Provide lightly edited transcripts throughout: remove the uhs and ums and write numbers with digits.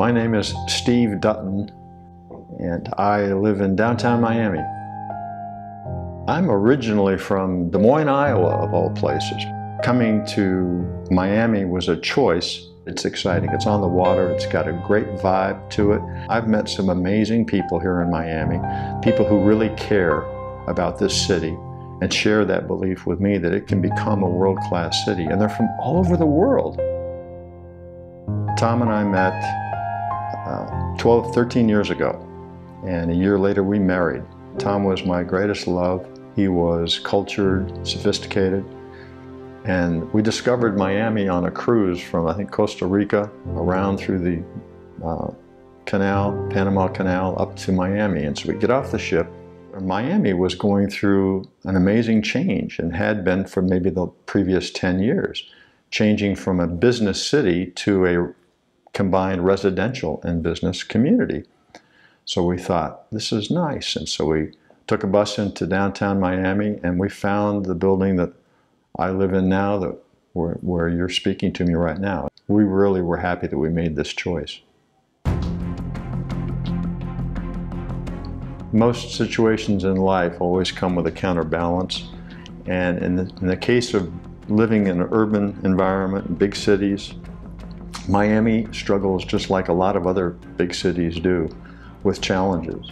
My name is Steve Dutton, and I live in downtown Miami. I'm originally from Des Moines, Iowa, of all places. Coming to Miami was a choice. It's exciting. It's on the water. It's got a great vibe to it. I've met some amazing people here in Miami, people who really care about this city and share that belief with me that it can become a world-class city. And they're from all over the world. Tom and I met 13 years ago, and a year later we married. Tom was my greatest love. He was cultured, sophisticated. And we discovered Miami on a cruise from, I think, Costa Rica, around through the Panama Canal, up to Miami. And so we get off the ship. Miami was going through an amazing change, and had been for maybe the previous 10 years, changing from a business city to a combined residential and business community. So we thought, this is nice. And so we took a bus into downtown Miami, and we found the building that I live in now, where you're speaking to me right now. We really were happy that we made this choice. Most situations in life always come with a counterbalance, and in the case of living in an urban environment, in big cities, Miami struggles just like a lot of other big cities do with challenges.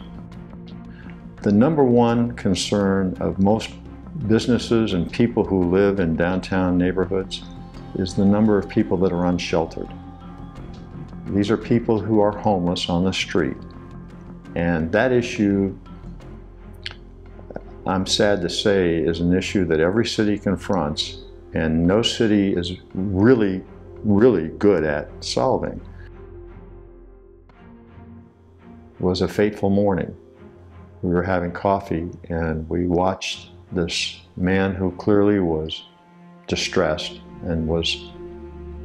The number one concern of most businesses and people who live in downtown neighborhoods is the number of people that are unsheltered. These are people who are homeless on the street. And that issue, I'm sad to say, is an issue that every city confronts, and no city is really, really good at solving. It was a fateful morning. We were having coffee, and we watched this man who clearly was distressed and was,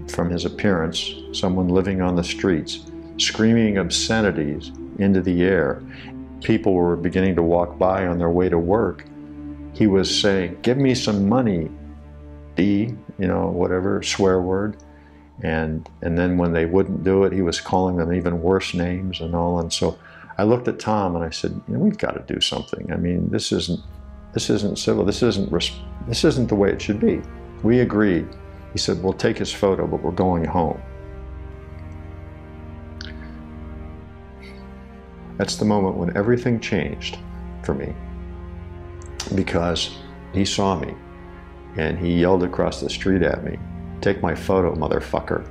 from his appearance, someone living on the streets, screaming obscenities into the air. People were beginning to walk by on their way to work. He was saying, "Give me some money, D," you know, whatever swear word. And then when they wouldn't do it, he was calling them even worse names and all. And so I looked at Tom and I said, you know, we've got to do something. I mean, this isn't civil. This isn't the way it should be. We agreed. He said, we'll take his photo, but we're going home. That's the moment when everything changed for me, because he saw me and he yelled across the street at me, "Take my photo, motherfucker."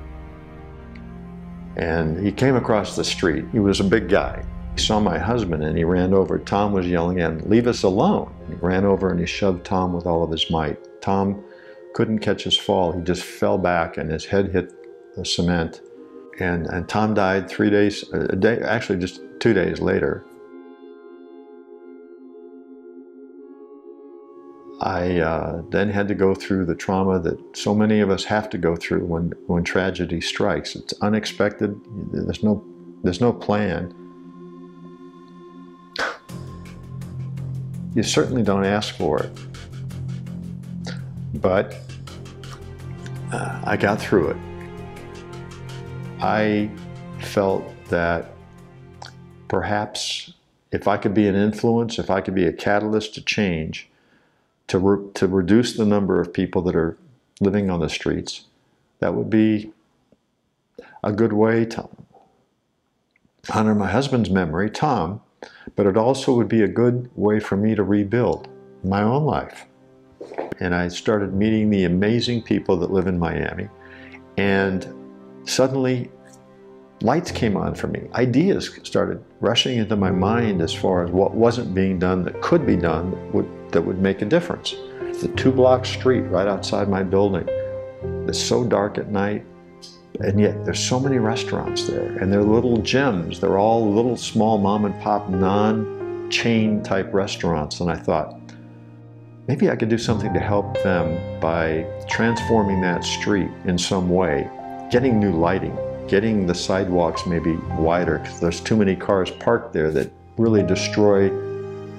And he came across the street. He was a big guy. He saw my husband and he ran over. Tom was yelling at him, "Leave us alone." He ran over and he shoved Tom with all of his might. Tom couldn't catch his fall. He just fell back and his head hit the cement. And Tom died just 2 days later. I then had to go through the trauma that so many of us have to go through when tragedy strikes. It's unexpected. There's no plan. You certainly don't ask for it, but I got through it. I felt that perhaps if I could be an influence, if I could be a catalyst to change, to reduce the number of people that are living on the streets, that would be a good way to honor my husband's memory, Tom, but it also would be a good way for me to rebuild my own life. And I started meeting the amazing people that live in Miami, and suddenly lights came on for me. Ideas started rushing into my mind as far as what wasn't being done that could be done that would make a difference. The 2-block street right outside my building, it's so dark at night, and yet there's so many restaurants there, and they're little gems. They're all little small mom and pop, non-chain type restaurants. And I thought, maybe I could do something to help them by transforming that street in some way, getting new lighting, getting the sidewalks maybe wider, because there's too many cars parked there that really destroy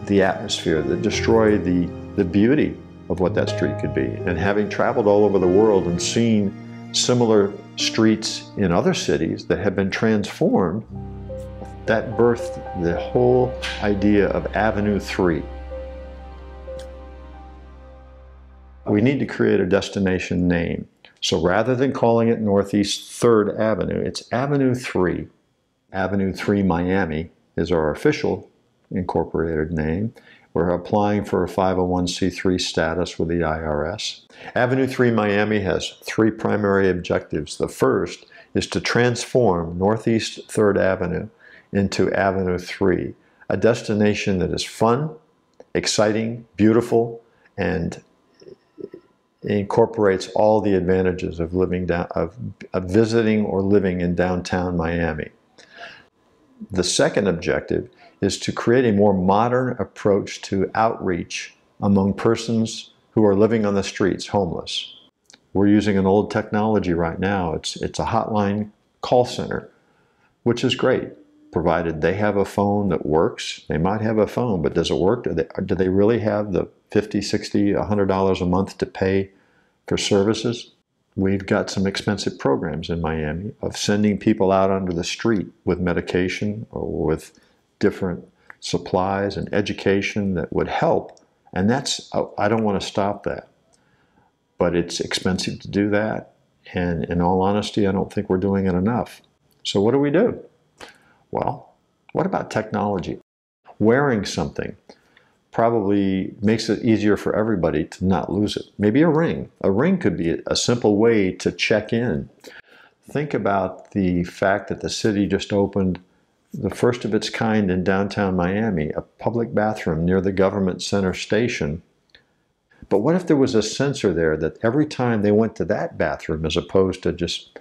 the atmosphere, that destroy the beauty of what that street could be. And having traveled all over the world and seen similar streets in other cities that have been transformed, that birthed the whole idea of Avenue 3. We need to create a destination name. So rather than calling it Northeast 3rd Avenue, it's Avenue 3. Avenue 3 Miami is our official incorporated name. We're applying for a 501c3 status with the IRS. Avenue 3 Miami has three primary objectives. The first is to transform Northeast 3rd Avenue into Avenue 3, a destination that is fun, exciting, beautiful, and incorporates all the advantages of living visiting or living in downtown Miami. The second objective is to create a more modern approach to outreach among persons who are living on the streets, homeless. We're using an old technology right now. It's a hotline call center, which is great, provided they have a phone that works. They might have a phone, but does it work? Do they really have the $50, $60, $100 a month to pay for services? We've got some expensive programs in Miami of sending people out onto the street with medication or with different supplies and education that would help. And that's, I don't want to stop that, but it's expensive to do that. And in all honesty, I don't think we're doing it enough. So what do we do? Well, what about technology? Wearing something probably makes it easier for everybody to not lose it. Maybe a ring. A ring could be a simple way to check in. Think about the fact that the city just opened the first of its kind in downtown Miami, a public bathroom near the Government Center station. But what if there was a sensor there that every time they went to that bathroom, as opposed to just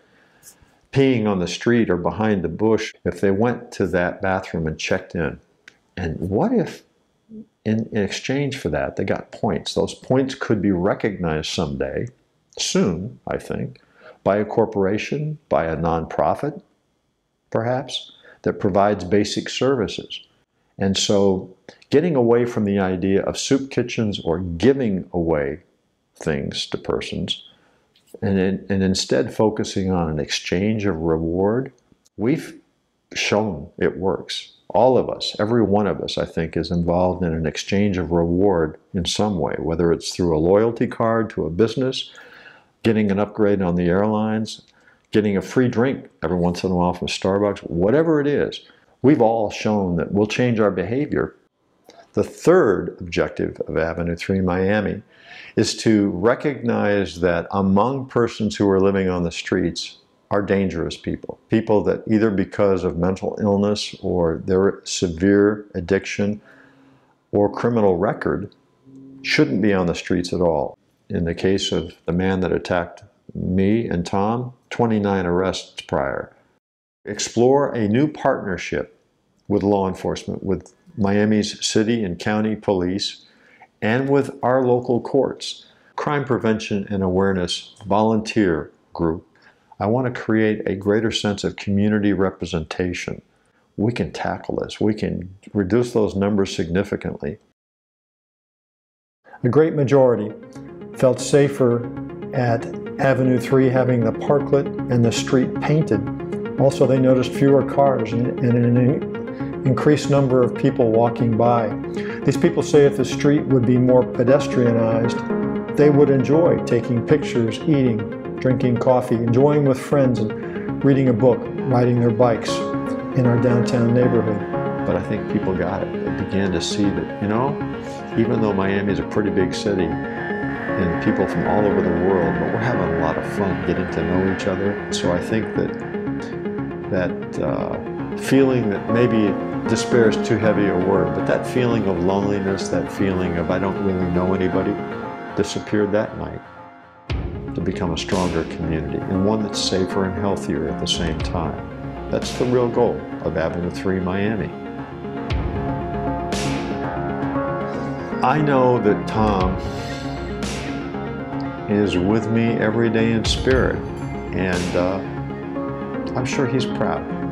peeing on the street or behind the bush, if they went to that bathroom and checked in? And what if in exchange for that, they got points? Those points could be recognized someday, soon, I think, by a corporation, by a nonprofit, perhaps, that provides basic services. And so getting away from the idea of soup kitchens or giving away things to persons, and instead focusing on an exchange of reward, we've shown it works. All of us, every one of us, I think, is involved in an exchange of reward in some way, whether it's through a loyalty card to a business, getting an upgrade on the airlines, getting a free drink every once in a while from Starbucks, whatever it is. We've all shown that we'll change our behavior. The third objective of Avenue 3 Miami is to recognize that among persons who are living on the streets are dangerous people, people that either because of mental illness or their severe addiction or criminal record shouldn't be on the streets at all. In the case of the man that attacked me and Tom, 29 arrests prior. Explore a new partnership with law enforcement, with Miami's city and county police, and with our local courts. Crime Prevention and Awareness Volunteer Group. I want to create a greater sense of community representation. We can tackle this. We can reduce those numbers significantly. The great majority felt safer at Avenue 3 having the parklet and the street painted. Also, they noticed fewer cars and an increased number of people walking by. These people say if the street would be more pedestrianized, they would enjoy taking pictures, eating, drinking coffee, enjoying with friends, and reading a book, riding their bikes in our downtown neighborhood. But I think people got it. They began to see that, you know, even though Miami is a pretty big city and people from all over the world, but we're having a lot of fun getting to know each other. So I think that feeling that maybe despair is too heavy a word, but that feeling of loneliness, that feeling of I don't really know anybody, disappeared that night, to become a stronger community and one that's safer and healthier at the same time. That's the real goal of Avenue 3 Miami. I know that Tom is with me every day in spirit, and I'm sure he's proud.